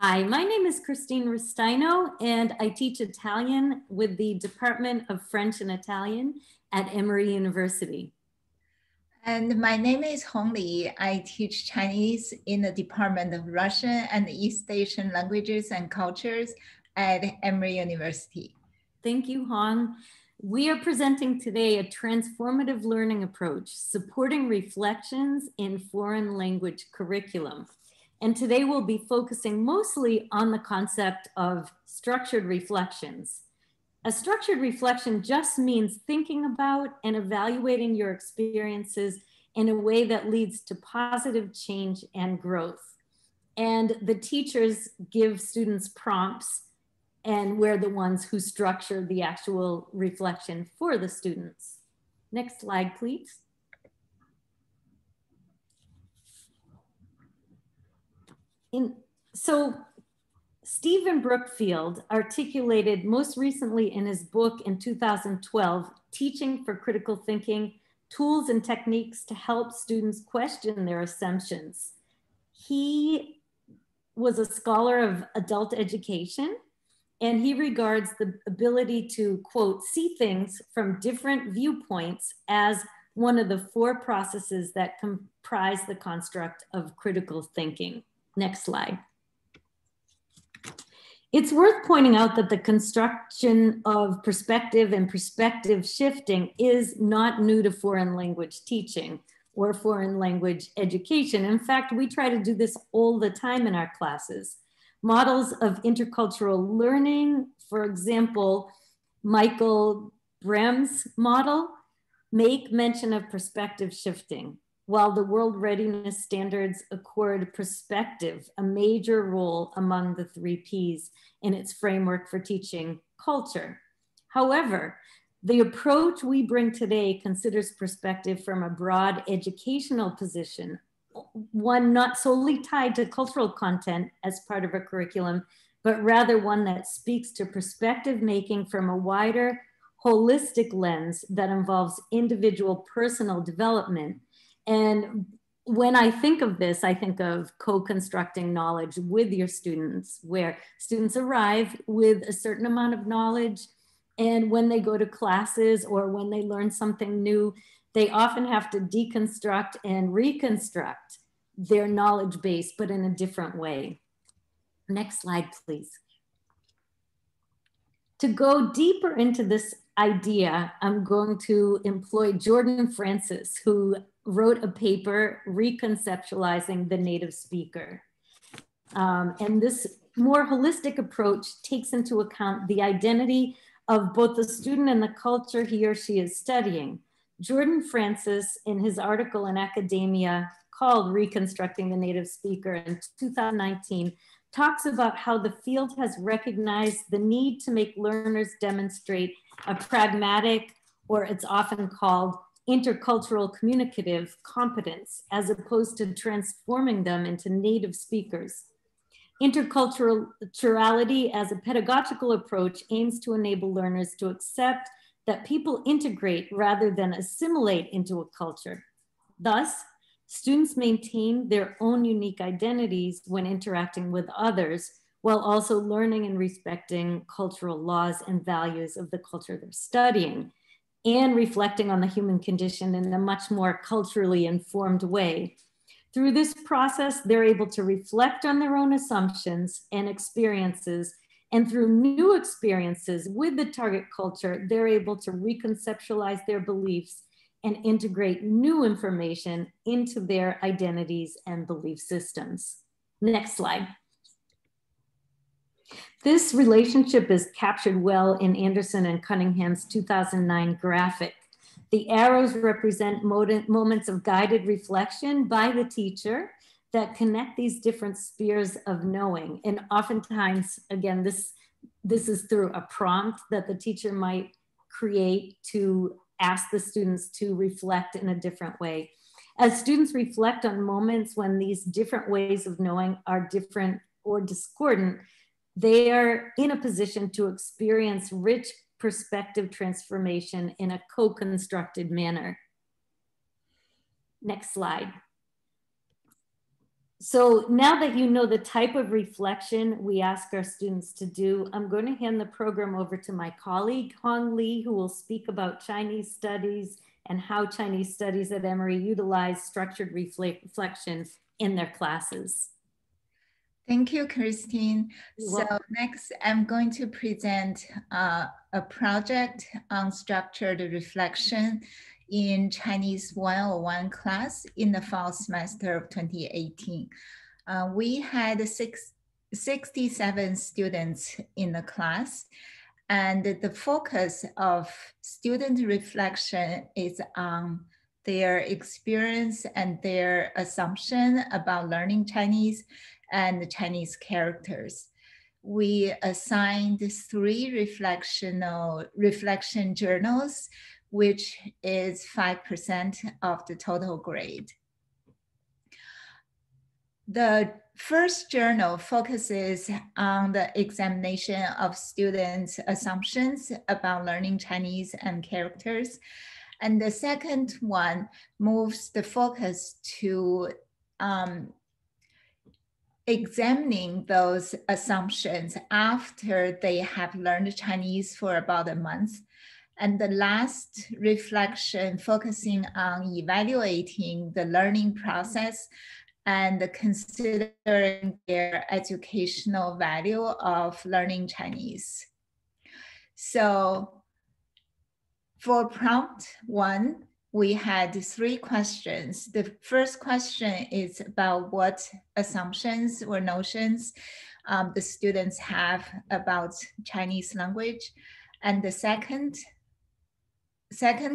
Hi, my name is Christine Restaino, and I teach Italian with the Department of French and Italian at Emory University. And my name is Hong Li. I teach Chinese in the Department of Russian and East Asian Languages and Cultures at Emory University. Thank you, Hong. We are presenting today a transformative learning approach, supporting reflections in foreign language curriculum. And today we'll be focusing mostly on the concept of structured reflections. A structured reflection just means thinking about and evaluating your experiences in a way that leads to positive change and growth. And the teachers give students prompts, and we're the ones who structure the actual reflection for the students. Next slide, please. So Stephen Brookfield articulated most recently in his book in 2012, Teaching for Critical Thinking, Tools and Techniques to Help Students Question Their Assumptions. He was a scholar of adult education, and he regards the ability to, quote, see things from different viewpoints as one of the four processes that comprise the construct of critical thinking. Next slide. It's worth pointing out that the construction of perspective and perspective shifting is not new to foreign language teaching or foreign language education. In fact, we try to do this all the time in our classes. Models of intercultural learning, for example, Michael Brem's model, make mention of perspective shifting, while the World Readiness Standards accord perspective a major role among the 3 Ps in its framework for teaching culture. However, the approach we bring today considers perspective from a broad educational position, one not solely tied to cultural content as part of a curriculum, but rather one that speaks to perspective making from a wider, holistic lens that involves individual personal development. And when I think of this, I think of co-constructing knowledge with your students, where students arrive with a certain amount of knowledge, and when they go to classes or when they learn something new, they often have to deconstruct and reconstruct their knowledge base, but in a different way. Next slide, please. To go deeper into this idea, I'm going to employ Jordan Francis, who wrote a paper reconceptualizing the native speaker. And this more holistic approach takes into account the identity of both the student and the culture he or she is studying. Jordan Francis, in his article in Academia called Reconstructing the Native Speaker in 2019, talks about how the field has recognized the need to make learners demonstrate a pragmatic, or it's often called intercultural communicative competence, as opposed to transforming them into native speakers. Interculturality as a pedagogical approach aims to enable learners to accept that people integrate rather than assimilate into a culture. Thus, students maintain their own unique identities when interacting with others, while also learning and respecting cultural laws and values of the culture they're studying, and reflecting on the human condition in a much more culturally informed way. Through this process, they're able to reflect on their own assumptions and experiences, and through new experiences with the target culture, they're able to reconceptualize their beliefs and integrate new information into their identities and belief systems. Next slide. This relationship is captured well in Anderson and Cunningham's 2009 graphic. The arrows represent moments of guided reflection by the teacher that connect these different spheres of knowing. And oftentimes, again, this is through a prompt that the teacher might create to ask the students to reflect in a different way. As students reflect on moments when these different ways of knowing are different or discordant, they are in a position to experience rich perspective transformation in a co-constructed manner. Next slide. So now that you know the type of reflection we ask our students to do, I'm going to hand the program over to my colleague, Hong Li, who will speak about Chinese studies and how Chinese studies at Emory utilize structured reflection in their classes. Thank you, Christine. So next, I'm going to present a project on structured reflection in Chinese 101 class in the fall semester of 2018. We had 67 students in the class, and the focus of student reflection is on their experience and their assumption about learning Chinese and the Chinese characters. We assigned 3 reflection journals, which is 5% of the total grade. The first journal focuses on the examination of students' assumptions about learning Chinese and characters. And the second one moves the focus to examining those assumptions after they have learned Chinese for about a month. And the last reflection focusing on evaluating the learning process and considering their educational value of learning Chinese. So for prompt 1, we had 3 questions. The first question is about what assumptions or notions the students have about Chinese language. And the second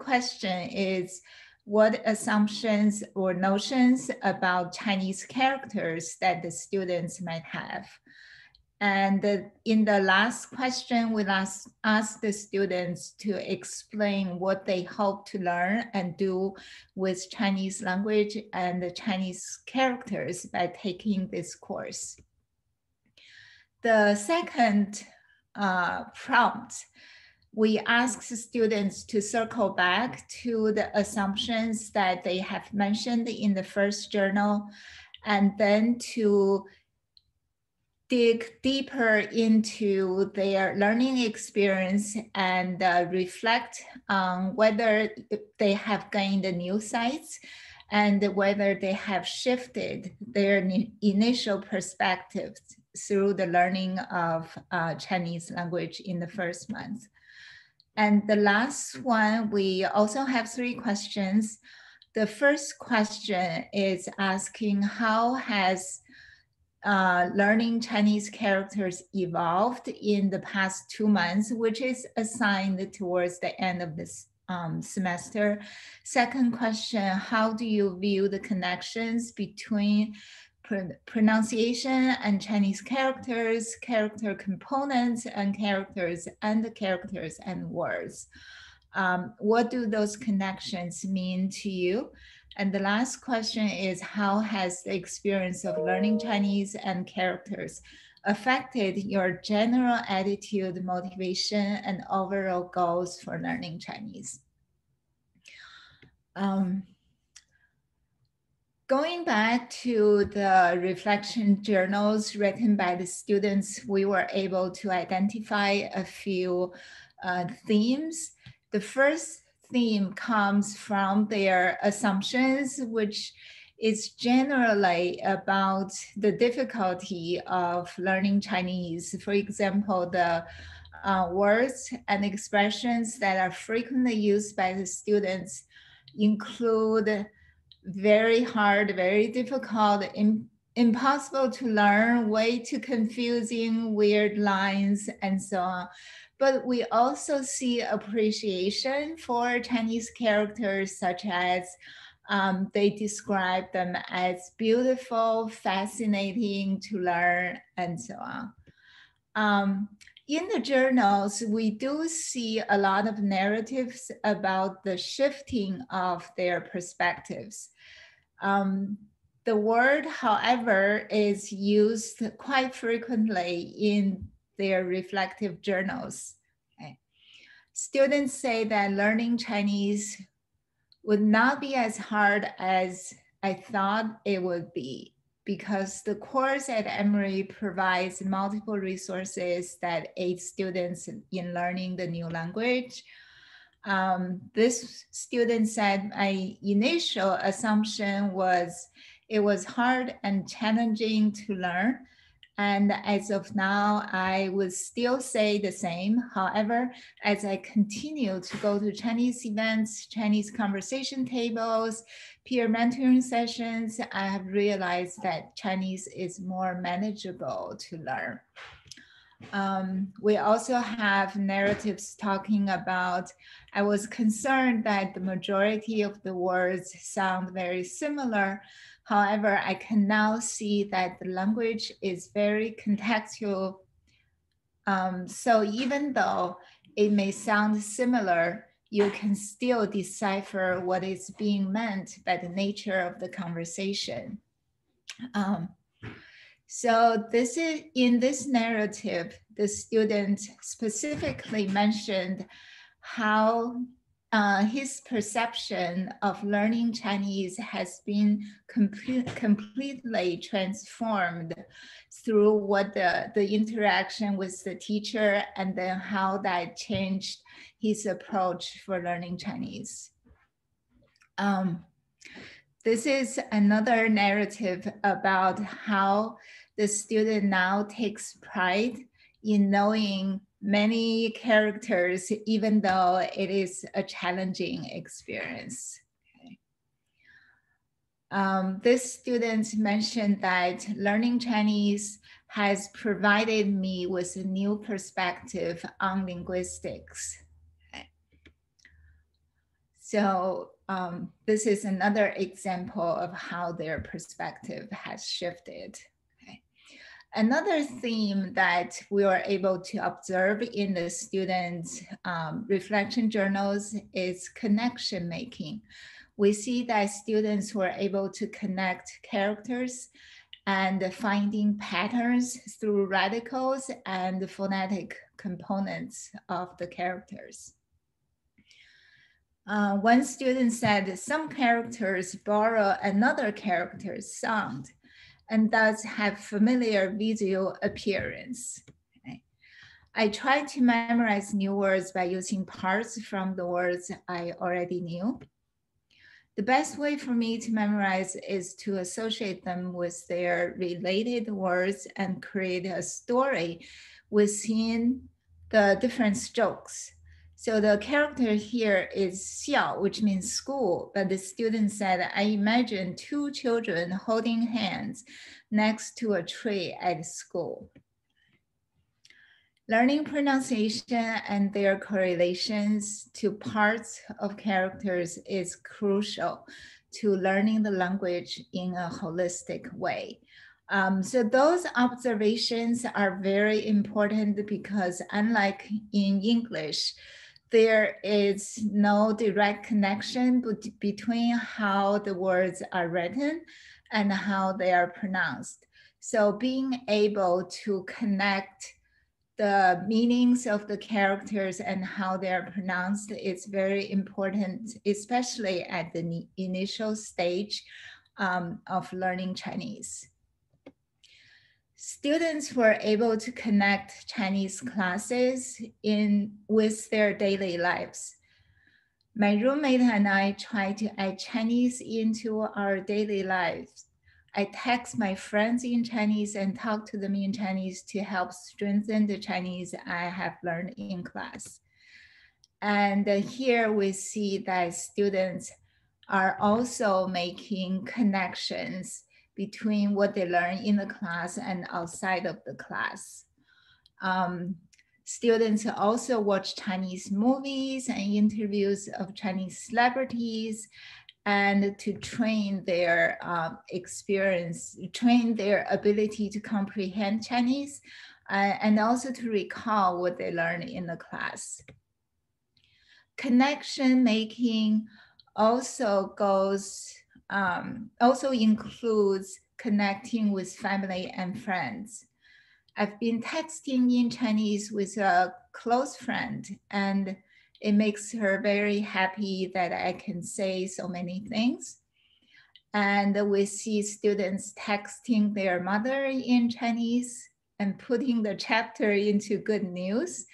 question is what assumptions or notions about Chinese characters that the students might have. And in the last question, we asked the students to explain what they hope to learn and do with Chinese language and the Chinese characters by taking this course. The second prompt, we ask students to circle back to the assumptions that they have mentioned in the first journal, and then to dig deeper into their learning experience and reflect on whether they have gained new insights and whether they have shifted their initial perspectives through the learning of Chinese language in the first month. And the last one, we also have 3 questions. The first question is asking how has learning Chinese characters evolved in the past 2 months, which is assigned towards the end of this semester. Second question, how do you view the connections between pronunciation and Chinese characters, character components and characters, and the characters and words. What do those connections mean to you? And the last question is, how has the experience of learning Chinese and characters affected your general attitude, motivation, and overall goals for learning Chinese? Going back to the reflection journals written by the students, we were able to identify a few themes. The first theme comes from their assumptions, which is generally about the difficulty of learning Chinese. For example, the words and expressions that are frequently used by the students include very hard, very difficult, impossible to learn, way too confusing, weird lines, and so on. But we also see appreciation for Chinese characters, such as they describe them as beautiful, fascinating to learn, and so on. In the journals, we do see a lot of narratives about the shifting of their perspectives. The word, however, is used quite frequently in their reflective journals. Okay. Students say that learning Chinese would not be as hard as I thought it would be. because the course at Emory provides multiple resources that aid students in learning the new language. This student said, my initial assumption was it was hard and challenging to learn. And as of now, I would still say the same. However, as I continue to go to Chinese events, Chinese conversation tables, peer mentoring sessions, I have realized that Chinese is more manageable to learn. We also have narratives talking about, I was concerned that the majority of the words sound very similar. However, I can now see that the language is very contextual. So even though it may sound similar, you can still decipher what is being meant by the nature of the conversation. So this is, in this narrative, the student specifically mentioned how his perception of learning Chinese has been completely transformed through what the interaction with the teacher, and then how that changed his approach for learning Chinese. This is another narrative about how the student now takes pride in knowing many characters, even though it is a challenging experience. Okay. This student mentioned that learning Chinese has provided me with a new perspective on linguistics. Okay. So, this is another example of how their perspective has shifted. Okay. Another theme that we were able to observe in the students' reflection journals is connection making. We see that students were able to connect characters and finding patterns through radicals and phonetic components of the characters. One student said some characters borrow another character's sound and thus have familiar visual appearance. Okay. I tried to memorize new words by using parts from the words I already knew. The best way for me to memorize is to associate them with their related words and create a story within the different strokes. So the character here is xiao, which means school, but the student said, I imagine two children holding hands next to a tree at school. Learning pronunciation and their correlations to parts of characters is crucial to learning the language in a holistic way. So those observations are very important because unlike in English, there is no direct connection between how the words are written and how they are pronounced. So being able to connect the meanings of the characters and how they are pronounced is very important, especially at the initial stage of learning Chinese. Students were able to connect Chinese classes with their daily lives. My roommate and I tried to add Chinese into our daily lives. I text my friends in Chinese and talk to them in Chinese to help strengthen the Chinese I have learned in class. And here we see that students are also making connections between what they learn in the class and outside of the class. Students also watch Chinese movies and interviews of Chinese celebrities, and to train their ability to comprehend Chinese, and also to recall what they learn in the class. Connection making also includes connecting with family and friends. I've been texting in Chinese with a close friend, and it makes her very happy that I can say so many things. And we see students texting their mother in Chinese and putting the chapter into good use.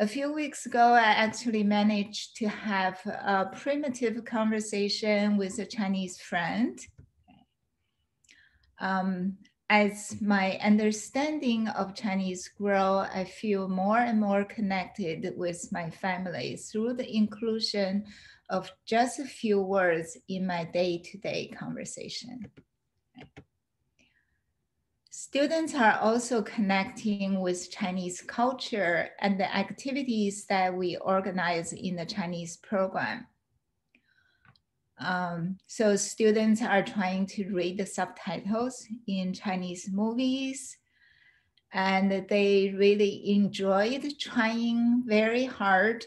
A few weeks ago, I actually managed to have a primitive conversation with a Chinese friend. As my understanding of Chinese grows, I feel more and more connected with my family through the inclusion of just a few words in my day-to-day conversation. Students are also connecting with Chinese culture and the activities that we organize in the Chinese program. So students are trying to read the subtitles in Chinese movies, and they really enjoyed trying very hard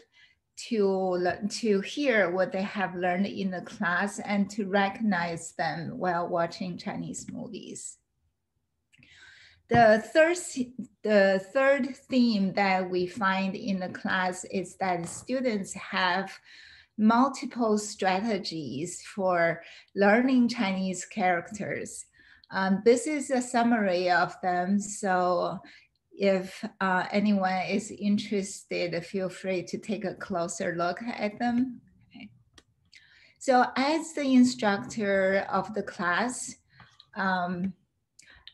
to hear what they have learned in the class and to recognize them while watching Chinese movies. The third theme that we find in the class is that students have multiple strategies for learning Chinese characters. This is a summary of them, so if anyone is interested, feel free to take a closer look at them. Okay. So as the instructor of the class,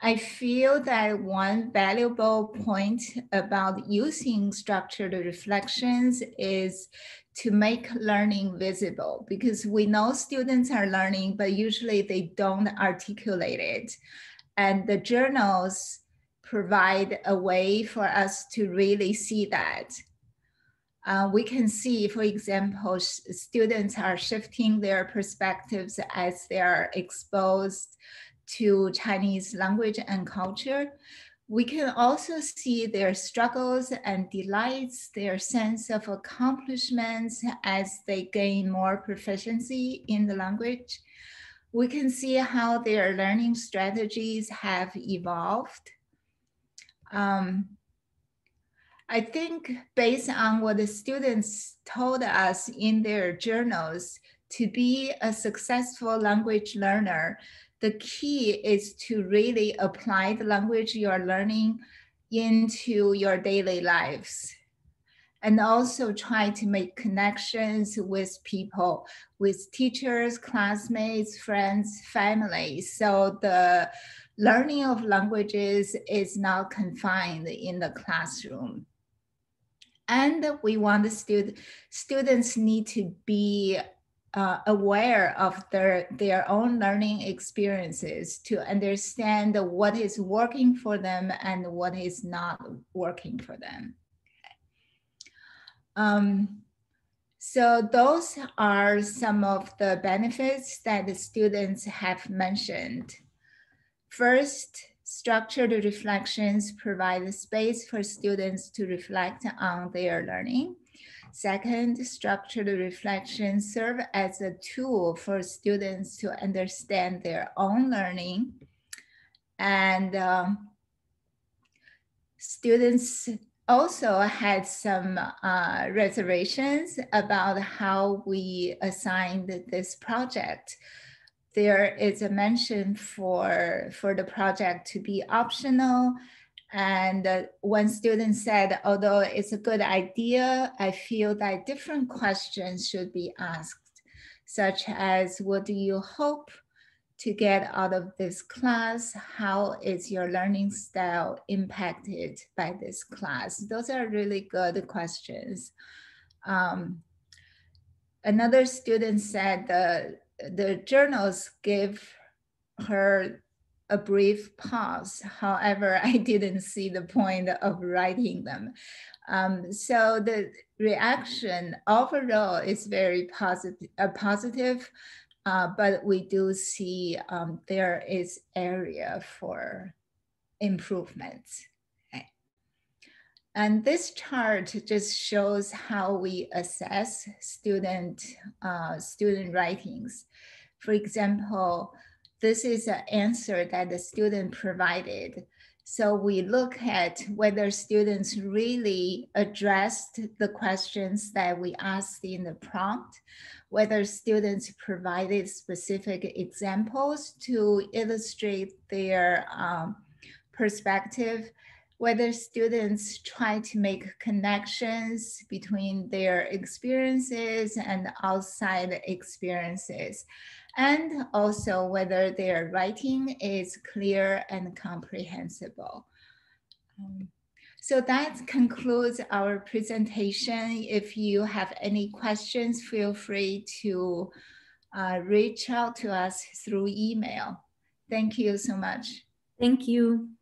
I feel that one valuable point about using structured reflections is to make learning visible, because we know students are learning, but usually they don't articulate it. And the journals provide a way for us to really see that. We can see, for example, students are shifting their perspectives as they are exposed to Chinese language and culture. We can also see their struggles and delights, their sense of accomplishments as they gain more proficiency in the language. We can see how their learning strategies have evolved. I think based on what the students told us in their journals, to be a successful language learner, the key is to really apply the language you are learning into your daily lives, and also try to make connections with people, with teachers, classmates, friends, family. So the learning of languages is not confined in the classroom. And we want the students need to be aware of their own learning experiences to understand what is working for them and what is not working for them. So those are some of the benefits that the students have mentioned. First, structured reflections provide a space for students to reflect on their learning. Second, structured reflections serve as a tool for students to understand their own learning. And students also had some reservations about how we assigned this project. There is a mention for the project to be optional. And one student said, although it's a good idea, I feel that different questions should be asked, such as, what do you hope to get out of this class? How is your learning style impacted by this class? Those are really good questions. Another student said the journals give her a brief pause. However, I didn't see the point of writing them. So the reaction overall is very positive, but we do see there is area for improvements. Okay. And this chart just shows how we assess student writings. For example, this is an answer that the student provided. So we look at whether students really addressed the questions that we asked in the prompt, whether students provided specific examples to illustrate their perspective, whether students try to make connections between their experiences and outside experiences, and also whether their writing is clear and comprehensible. So that concludes our presentation. If you have any questions, feel free to reach out to us through email. Thank you so much. Thank you.